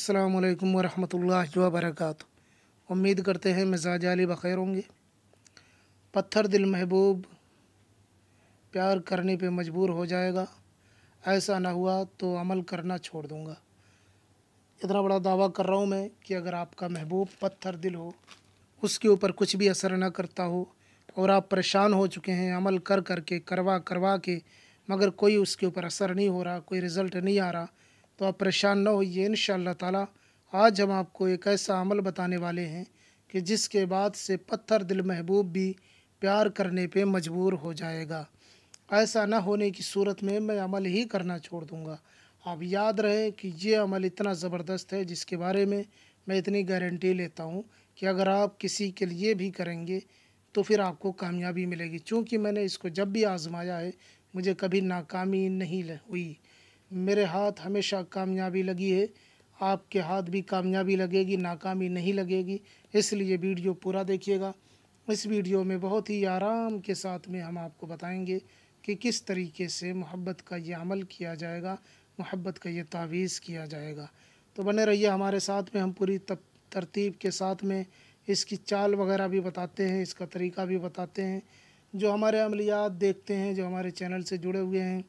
अस्सलामुअलैकुम वरहमतुल्लाहि वबरकातुहू। उम्मीद करते हैं मिजाज आली बखैर होंगे। पत्थर दिल महबूब प्यार करने पे मजबूर हो जाएगा, ऐसा ना हुआ तो अमल करना छोड़ दूंगा। इतना बड़ा दावा कर रहा हूँ मैं कि अगर आपका महबूब पत्थर दिल हो, उसके ऊपर कुछ भी असर ना करता हो और आप परेशान हो चुके हैं अमल कर कर के करवा के मगर कोई उसके ऊपर असर नहीं हो रहा, कोई रिज़ल्ट नहीं आ रहा, तो आप परेशान ना होइए। इंशाअल्लाह ताला आज हम आपको एक ऐसा अमल बताने वाले हैं कि जिसके बाद से पत्थर दिल महबूब भी प्यार करने पे मजबूर हो जाएगा। ऐसा ना होने की सूरत में मैं अमल ही करना छोड़ दूँगा। आप याद रहे कि ये अमल इतना ज़बरदस्त है जिसके बारे में मैं इतनी गारंटी लेता हूँ कि अगर आप किसी के लिए भी करेंगे तो फिर आपको कामयाबी मिलेगी। चूँकि मैंने इसको जब भी आजमाया है मुझे कभी नाकामी नहीं हुई। मेरे हाथ हमेशा कामयाबी लगी है, आपके हाथ भी कामयाबी लगेगी, नाकामी नहीं लगेगी। इसलिए वीडियो पूरा देखिएगा। इस वीडियो में बहुत ही आराम के साथ में हम आपको बताएंगे कि किस तरीके से मोहब्बत का ये अमल किया जाएगा, मोहब्बत का ये तावीज़ किया जाएगा। तो बने रहिए हमारे साथ में। हम पूरी तरतीब के साथ में इसकी चाल वगैरह भी बताते हैं, इसका तरीका भी बताते हैं। जो हमारे अमलियात देखते हैं, जो हमारे चैनल से जुड़े हुए हैं,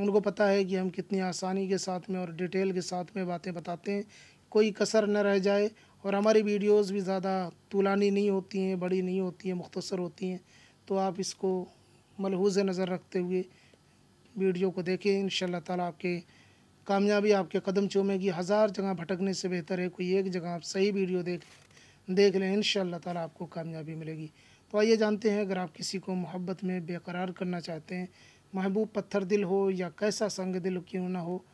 उनको पता है कि हम कितनी आसानी के साथ में और डिटेल के साथ में बातें बताते हैं, कोई कसर न रह जाए। और हमारी वीडियोस भी ज़्यादा तूलानी नहीं होती हैं, बड़ी नहीं होती हैं, मुख्तसर होती हैं। तो आप इसको मलहूज़ नज़र रखते हुए वीडियो को देखें। इंशाअल्लाह ताला आपके कामयाबी आपके कदम चूमेगी। हज़ार जगह भटकने से बेहतर है कोई एक जगह आप सही वीडियो देख लें। इंशाअल्लाह ताला आपको कामयाबी मिलेगी। तो आइए जानते हैं, अगर आप किसी को मोहब्बत में बेकरार करना चाहते हैं, महबूब पत्थर दिल हो या कैसा संग दिल क्यों ना हो,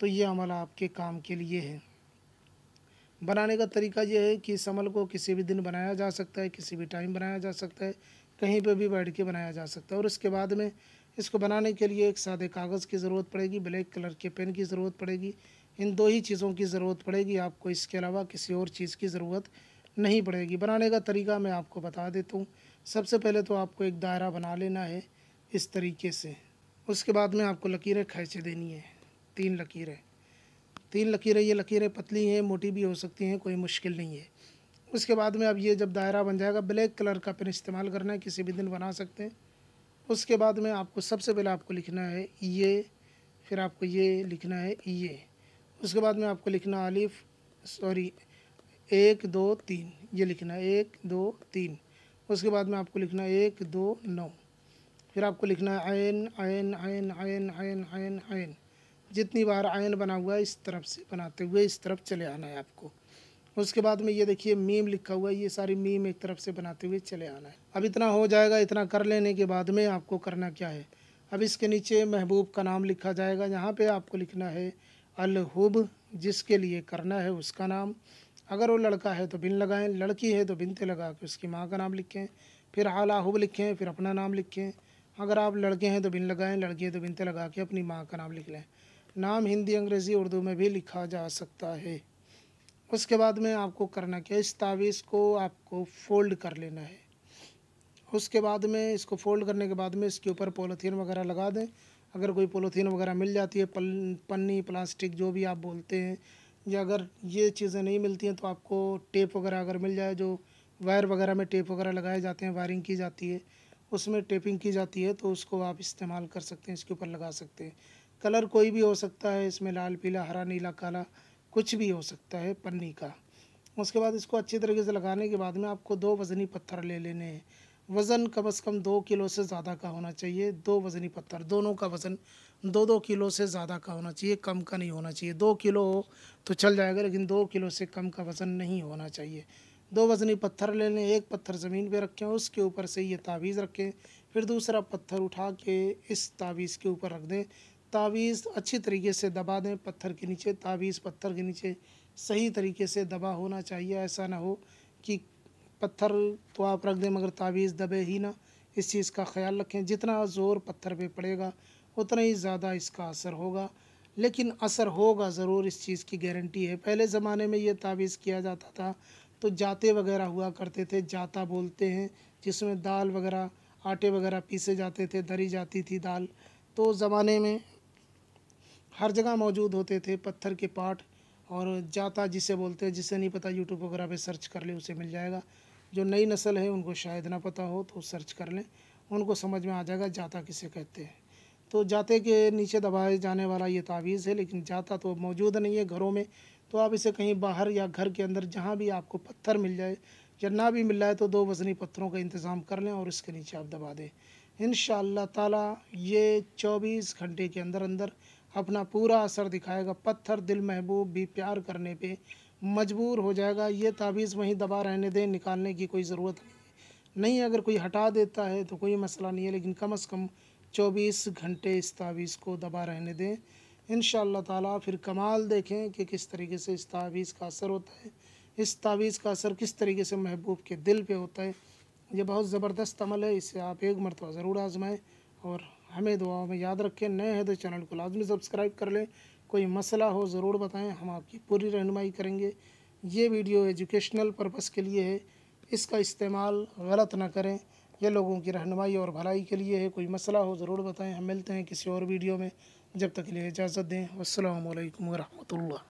तो ये अमल आपके काम के लिए है। बनाने का तरीका यह है कि इस अमल को किसी भी दिन बनाया जा सकता है, किसी भी टाइम बनाया जा सकता है, कहीं पे भी बैठ के बनाया जा सकता है। और उसके बाद में इसको बनाने के लिए एक सादे कागज़ की ज़रूरत पड़ेगी, ब्लैक कलर के पेन की ज़रूरत पड़ेगी। इन दो ही चीज़ों की ज़रूरत पड़ेगी आपको, इसके अलावा किसी और चीज़ की ज़रूरत नहीं पड़ेगी। बनाने का तरीका मैं आपको बता देता हूँ। सबसे पहले तो आपको एक दायरा बना लेना है इस तरीके से। उसके बाद में आपको लकीरें खींच देनी है, तीन लकीरें। ये लकीरें पतली हैं, मोटी भी हो सकती हैं, कोई मुश्किल नहीं है। उसके बाद में अब ये जब दायरा बन जाएगा, ब्लैक कलर का पेन इस्तेमाल करना है, किसी भी दिन बना सकते हैं। उसके बाद में आपको सबसे पहले आपको लिखना है ये, फिर आपको ये लिखना है ये। उसके बाद में आपको लिखना एक दो तीन, ये लिखना है 1 2 3। उसके बाद में आपको लिखना है 1 2 9। फिर आपको लिखना है ion ion ion ion ion ion ion. जितनी बार आयन बना हुआ है इस तरफ से बनाते हुए इस तरफ चले आना है आपको। उसके बाद में ये देखिए मीम लिखा हुआ है, ये सारी मीम एक तरफ से बनाते हुए चले आना है। अब इतना हो जाएगा। इतना कर लेने के बाद में आपको करना क्या है, अब इसके नीचे महबूब का नाम लिखा जाएगा। यहाँ पर आपको लिखना है अलहुब, जिसके लिए करना है उसका नाम। अगर वो लड़का है तो बिन लगाएं, लड़की है तो बिनते लगा के उसकी माँ का नाम लिखें, फिर आलाहुब लिखें, फिर अपना नाम लिखें। अगर आप लड़के हैं तो बिन लगाएं, लड़की है तो बिनते लगा के अपनी माँ का नाम लिख लें। नाम हिंदी अंग्रेज़ी उर्दू में भी लिखा जा सकता है। उसके बाद में आपको करना क्या है, इस तावीज़ को आपको फ़ोल्ड कर लेना है। उसके बाद में इसको फ़ोल्ड करने के बाद में इसके ऊपर पॉलीथीन वगैरह लगा दें। अगर कोई पॉलीथीन वगैरह मिल जाती है, पन्नी प्लास्टिक जो भी आप बोलते हैं, या अगर ये चीज़ें नहीं मिलती हैं तो आपको टेप वगैरह अगर मिल जाए, जो वायर वगैरह में टेप वगैरह लगाए जाते हैं, वायरिंग की जाती है, उसमें टेपिंग की जाती है, तो उसको आप इस्तेमाल कर सकते हैं, इसके ऊपर लगा सकते हैं। कलर कोई भी हो सकता है, इसमें लाल पीला हरा नीला काला कुछ भी हो सकता है पन्नी का। उसके बाद इसको अच्छी तरीके से लगाने के बाद में आपको 2 वज़नी पत्थर ले लेने हैं। वज़न कम से कम 2 किलो से ज़्यादा का होना चाहिए। 2 वज़नी पत्थर, दोनों का वज़न 2 किलो से ज़्यादा का होना चाहिए, कम का नहीं होना चाहिए। 2 किलो हो तो चल जाएगा, लेकिन 2 किलो से कम का वज़न नहीं होना चाहिए। 2 वज़नी पत्थर ले लें। एक पत्थर ज़मीन पे रखें, उसके ऊपर से ये तावीज़ रखें, फिर दूसरा पत्थर उठा के इस तावीज़ के ऊपर रख दें। तावीज़ अच्छी तरीके से दबा दें पत्थर के नीचे। तावीज़ पत्थर के नीचे सही तरीके से दबा होना चाहिए। ऐसा ना हो कि पत्थर तो आप रख दें मगर तावीज़ दबे ही ना, इस चीज़ का ख्याल रखें। जितना ज़ोर पत्थर पे पड़ेगा उतना ही ज़्यादा इसका असर होगा, लेकिन असर होगा ज़रूर, इस चीज़ की गारंटी है। पहले ज़माने में ये तावीज़ किया जाता था तो जाते वगैरह हुआ करते थे। जाता बोलते हैं जिसमें दाल वगैरह आटे वगैरह पीसे जाते थे, दरी जाती थी दाल। तो ज़माने में हर जगह मौजूद होते थे पत्थर के पार्ट और जाता जिसे बोलते हैं, जिसे नहीं पता यूट्यूब वगैरह पे सर्च कर ले उसे मिल जाएगा। जो नई नस्ल है उनको शायद ना पता हो तो सर्च कर लें, उनको समझ में आ जाएगा जाता किसे कहते हैं। तो जाते के नीचे दबाए जाने वाला ये तावीज़ है, लेकिन जाता तो मौजूद नहीं है घरों में, तो आप इसे कहीं बाहर या घर के अंदर जहाँ भी आपको पत्थर मिल जाए या ना भी मिल रहा है तो 2 वज़नी पत्थरों का इंतज़ाम कर लें और इसके नीचे आप दबा दें। इंशाअल्लाह ताला ये 24 घंटे के अंदर अंदर अपना पूरा असर दिखाएगा। पत्थर दिल महबूब भी प्यार करने पे मजबूर हो जाएगा। ये ताबीज़ वहीं दबा रहने दें, निकालने की कोई ज़रूरत नहीं। अगर कोई हटा देता है तो कोई मसला नहीं है, लेकिन कम से कम 24 घंटे इस ताबीज़ को दबा रहने दें। इंशाअल्लाह ताला फिर कमाल देखें कि किस तरीके से इस ताबीज़ का असर होता है, इस तावीज़ का असर किस तरीके से महबूब के दिल पे होता है। ये बहुत ज़बरदस्त अमल है, इसे आप एक मरतबा ज़रूर आजमाएं और हमें दुआओं में याद रखें। नए हैं तो चैनल को लाजमी सब्सक्राइब कर लें। कोई मसला हो ज़रूर बताएं, हम आपकी पूरी रहनुमाई करेंगे। ये वीडियो एजुकेशनल पर्पज़ के लिए है, इसका इस्तेमाल गलत ना करें। यह लोगों की रहनुमाई और भलाई के लिए है। कोई मसला हो ज़रूर बताएँ। हम मिलते हैं किसी और वीडियो में, जब तक के लिए इजाज़त दें। अस्सलामु अलैकुम व रहमतुल्लाह।